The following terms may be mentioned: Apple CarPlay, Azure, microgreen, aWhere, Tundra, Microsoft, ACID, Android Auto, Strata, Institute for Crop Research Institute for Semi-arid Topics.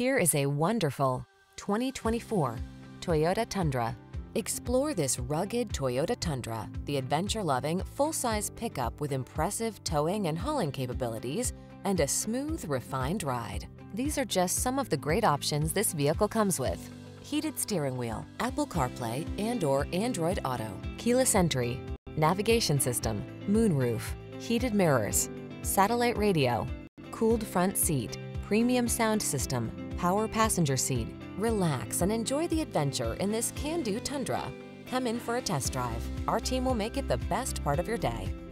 Here is a wonderful 2024 Toyota Tundra. Explore this rugged Toyota Tundra, the adventure-loving, full-size pickup with impressive towing and hauling capabilities and a smooth, refined ride. These are just some of the great options this vehicle comes with: heated steering wheel, Apple CarPlay and/or Android Auto, keyless entry, navigation system, moonroof, heated mirrors, satellite radio, cooled front seat, premium sound system, power passenger seat. Relax and enjoy the adventure in this can-do Tundra. Come in for a test drive. Our team will make it the best part of your day.